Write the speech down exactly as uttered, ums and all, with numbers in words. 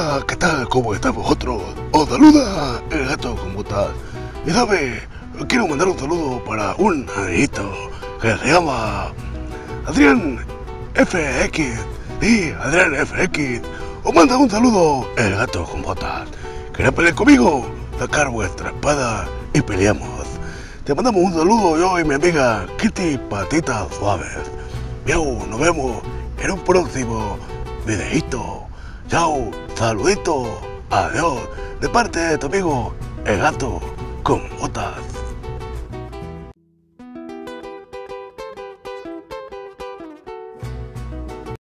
Hola, ¿qué tal? ¿Cómo está vosotros? Os saluda el gato, ¿cómo está? Y sabe, quiero mandar un saludo para un amiguito que se llama Adrián F X. Sí, Adrián F X. Os manda un saludo el gato con botas. ¿Querés pelear conmigo? Sacar vuestra espada y peleamos. Te mandamos un saludo yo y mi amiga Kitty Patita Suaves. Miau, nos vemos en un próximo videito. Chao, saludito, adiós, de parte de tu amigo el gato con botas.